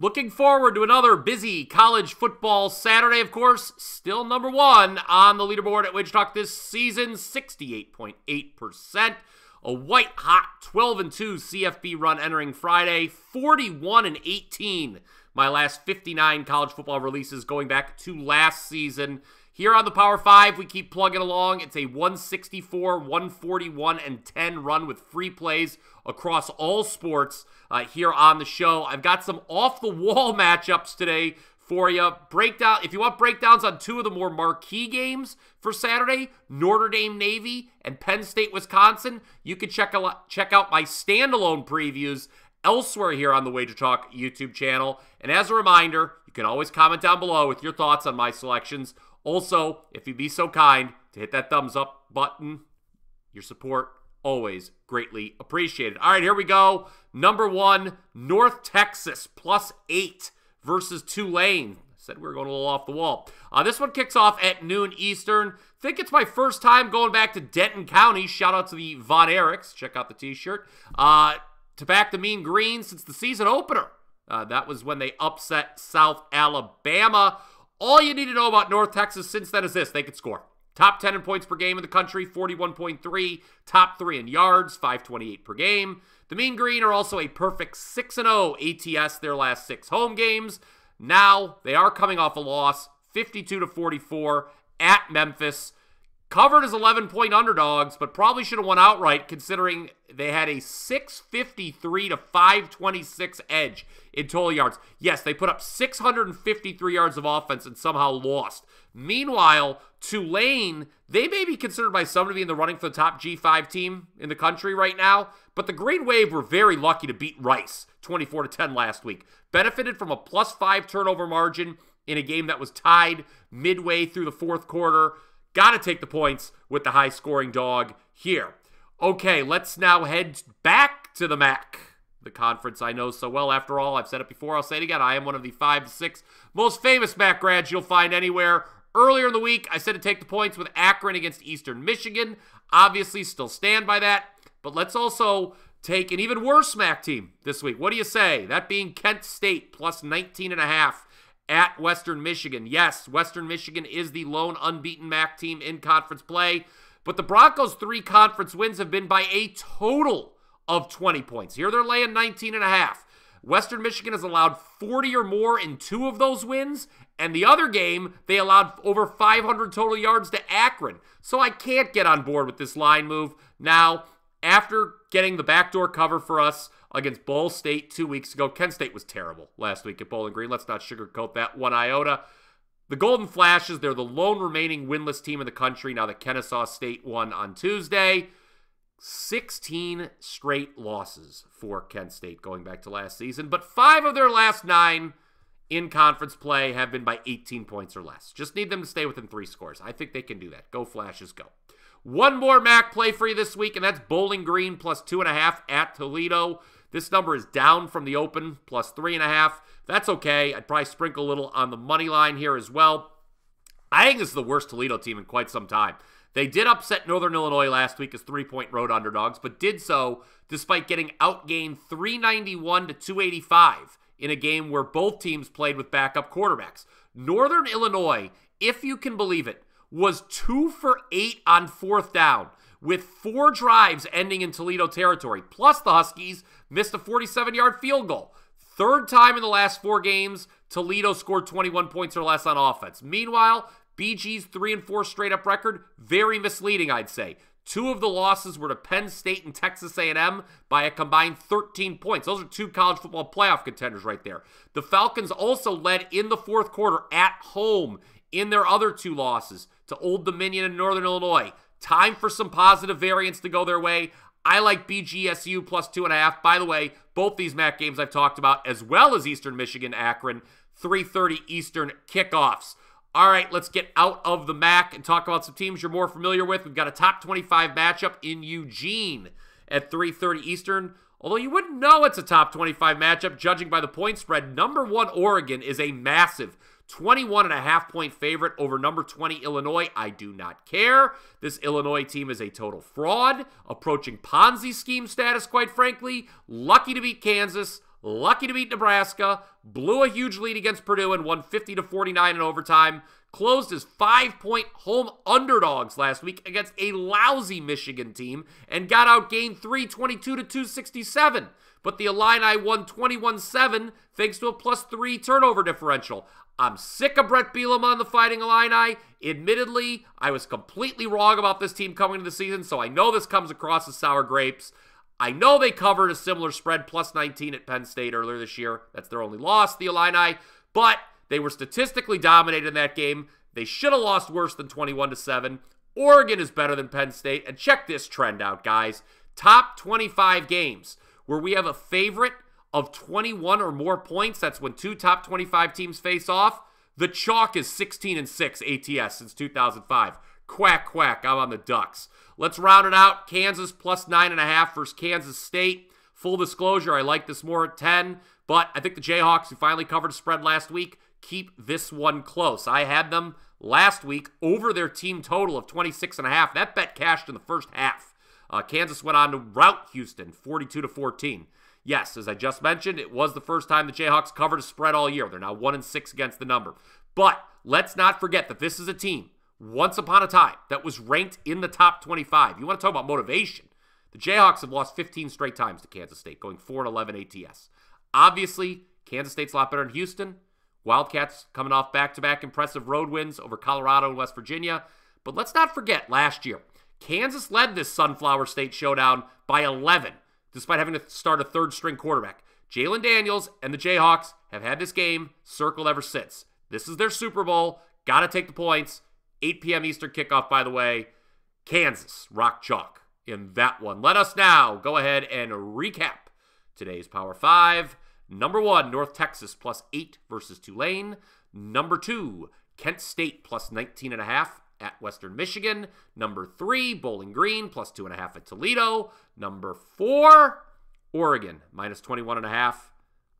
Looking forward to another busy college football Saturday, of course. Still number one on the leaderboard at WagerTalk this season, 68.8%. A white-hot 12-2 CFB run entering Friday, 41-18. My last 59 college football releases going back to last season. Here on the Power 5, we keep plugging along. It's a 164, 141, and 10 run with free plays across all sports here on the show. I've got some off-the-wall matchups today for you. Breakdown, if you want breakdowns on two of the more marquee games for Saturday, Notre Dame Navy and Penn State Wisconsin, you can check out my standalone previews elsewhere here on the WagerTalk YouTube channel. And as a reminder, you can always comment down below with your thoughts on my selections. Also, if you'd be so kind to hit that thumbs up button, your support always greatly appreciated. All right, here we go. Number one, North Texas +8. Versus Tulane. Said we were going a little off the wall. This one kicks off at noon Eastern. Think it's my first time going back to Denton County. Shout out to the Von Ericks. Check out the t-shirt. To back the Mean Green since the season opener. That was when they upset South Alabama. All you need to know about North Texas since then is this. They could score. Top 10 in points per game in the country, 41.3. Top 3 in yards, 528 per game. The Mean Green are also a perfect 6-0 ATS their last 6 home games. Now they are coming off a loss, 52-44 at Memphis. Covered as 11-point underdogs, but probably should have won outright considering they had a 653-526 edge in total yards. Yes, they put up 653 yards of offense and somehow lost. Meanwhile, Tulane, they may be considered by some to be in the running for the top G5 team in the country right now, but the Green Wave were very lucky to beat Rice 24-10 last week. Benefited from a +5 turnover margin in a game that was tied midway through the fourth quarter. Got to take the points with the high-scoring dog here. Okay, let's now head back to the MAC, the conference I know so well. After all, I've said it before, I'll say it again. I am one of the 5 to 6 most famous MAC grads you'll find anywhere. Earlier in the week, I said to take the points with Akron against Eastern Michigan. Obviously, still stand by that. But let's also take an even worse MAC team this week. What do you say? That being Kent State, +19.5. At Western Michigan. Yes, Western Michigan is the lone unbeaten MAC team in conference play, but the Broncos' 3 conference wins have been by a total of 20 points. Here they're laying 19.5. Western Michigan has allowed 40 or more in 2 of those wins, and the other game, they allowed over 500 total yards to Akron. So I can't get on board with this line move. Now, after getting the backdoor cover for us against Ball State 2 weeks ago. Kent State was terrible last week at Bowling Green. Let's not sugarcoat that one iota. The Golden Flashes, they're the lone remaining winless team in the country now that Kennesaw State won on Tuesday. 16 straight losses for Kent State going back to last season, but 5 of their last 9 in conference play have been by 18 points or less. Just need them to stay within 3 scores. I think they can do that. Go Flashes, go. One more MAC play for you this week, and that's Bowling Green +2.5 at Toledo. This number is down from the open, +3.5. That's okay. I'd probably sprinkle a little on the money line here as well. I think this is the worst Toledo team in quite some time. They did upset Northern Illinois last week as 3-point road underdogs, but did so despite getting outgained 391-285 in a game where both teams played with backup quarterbacks. Northern Illinois, if you can believe it, was 2 for 8 on 4th down, with 4 drives ending in Toledo territory, plus the Huskies missed a 47-yard field goal. 3rd time in the last 4 games, Toledo scored 21 points or less on offense. Meanwhile, BG's 3-4 straight-up record, very misleading, I'd say. 2 of the losses were to Penn State and Texas A&M by a combined 13 points. Those are 2 college football playoff contenders right there. The Falcons also led in the 4th quarter at home in their other 2 losses to Old Dominion and Northern Illinois. Time for some positive variance to go their way. I like BGSU +2.5. By the way, both these MAC games I've talked about, as well as Eastern Michigan, Akron, 3:30 Eastern kickoffs. All right, let's get out of the MAC and talk about some teams you're more familiar with. We've got a top 25 matchup in Eugene at 3:30 Eastern. Although you wouldn't know it's a top 25 matchup, judging by the point spread. Number 1 Oregon is a massive 21.5-point favorite over number 20 Illinois. I do not care. This Illinois team is a total fraud, approaching Ponzi scheme status, quite frankly. Lucky to beat Kansas, lucky to beat Nebraska, blew a huge lead against Purdue and won 50-49 in overtime, closed as 5-point home underdogs last week against a lousy Michigan team, and got out game 3, 22-267. But the Illini won 21-7 thanks to a +3 turnover differential. I'm sick of Brett Bielema on the Fighting Illini. Admittedly, I was completely wrong about this team coming into the season, so I know this comes across as sour grapes. I know they covered a similar spread, +19 at Penn State earlier this year. That's their only loss, the Illini. But they were statistically dominated in that game. They should have lost worse than 21-7. Oregon is better than Penn State. And check this trend out, guys. Top 25 games where we have a favorite of 21 or more points. That's when two top 25 teams face off. The chalk is 16-6 ATS since 2005. Quack, quack, I'm on the Ducks. Let's round it out. Kansas +9.5 versus Kansas State. Full disclosure, I like this more at 10, but I think the Jayhawks, who finally covered a spread last week, keep this one close. I had them last week over their team total of 26.5. That bet cashed in the first half. Kansas went on to rout Houston 42-14. Yes, as I just mentioned, it was the first time the Jayhawks covered a spread all year. They're now 1-6 against the number. But let's not forget that this is a team, once upon a time, that was ranked in the top 25. You want to talk about motivation? The Jayhawks have lost 15 straight times to Kansas State, going 4-11 ATS. Obviously, Kansas State's a lot better than Houston. Wildcats coming off back-to-back impressive road wins over Colorado and West Virginia. But let's not forget last year, Kansas led this Sunflower State showdown by 11, despite having to start a third-string quarterback. Jalen Daniels and the Jayhawks have had this game circled ever since. This is their Super Bowl. Got to take the points. 8 p.m. Eastern kickoff, by the way. Kansas, rock chalk in that one. Let us now go ahead and recap today's Power 5. Number 1, North Texas +8 versus Tulane. Number 2, Kent State +19.5 at Western Michigan. Number 3, Bowling Green +2.5 at Toledo. Number 4, Oregon -21.5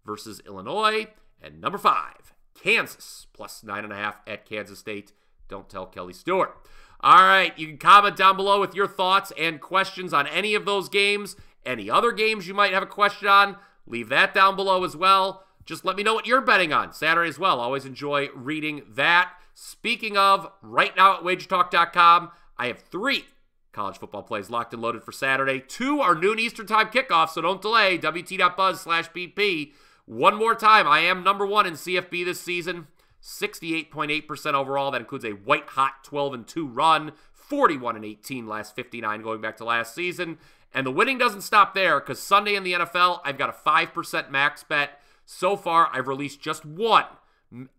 versus Illinois. And number 5, Kansas +9.5 at Kansas State. Don't tell Kelly Stewart. All right, you can comment down below with your thoughts and questions on any of those games. Any other games you might have a question on, leave that down below as well. Just let me know what you're betting on Saturday as well. Always enjoy reading that. Speaking of, right now at WagerTalk.com, I have 3 college football plays locked and loaded for Saturday. 2 are noon Eastern time kickoffs, so don't delay. WT.buzz/BP. One more time, I am number 1 in CFB this season. 68.8% overall. That includes a white-hot 12-2 run, 41-18 last 59 going back to last season. And the winning doesn't stop there, because Sunday in the NFL, I've got a 5% max bet. So far, I've released just 1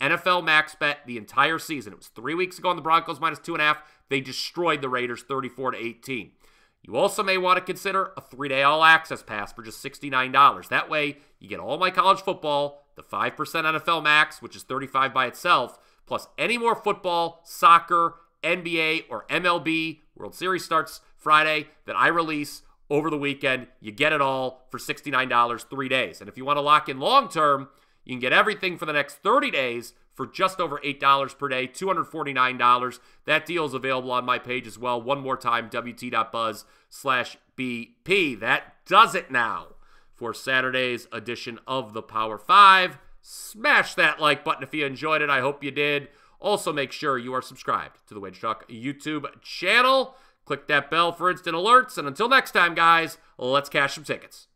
NFL max bet the entire season. It was 3 weeks ago on the Broncos -2.5. They destroyed the Raiders 34-18. You also may want to consider a 3-day all-access pass for just $69. That way, you get all my college football, the 5% NFL max, which is 35 by itself, plus any more football, soccer, NBA, or MLB, World Series starts Friday, that I release over the weekend. You get it all for $69, 3 days. And if you want to lock in long-term, you can get everything for the next 30 days for just over $8 per day, $249. That deal is available on my page as well. One more time, WT.buzz/BP. That does it now for Saturday's edition of the Power 5. Smash that like button if you enjoyed it. I hope you did. Also, make sure you are subscribed to the WagerTalk YouTube channel. Click that bell for instant alerts. And until next time, guys, let's cash some tickets.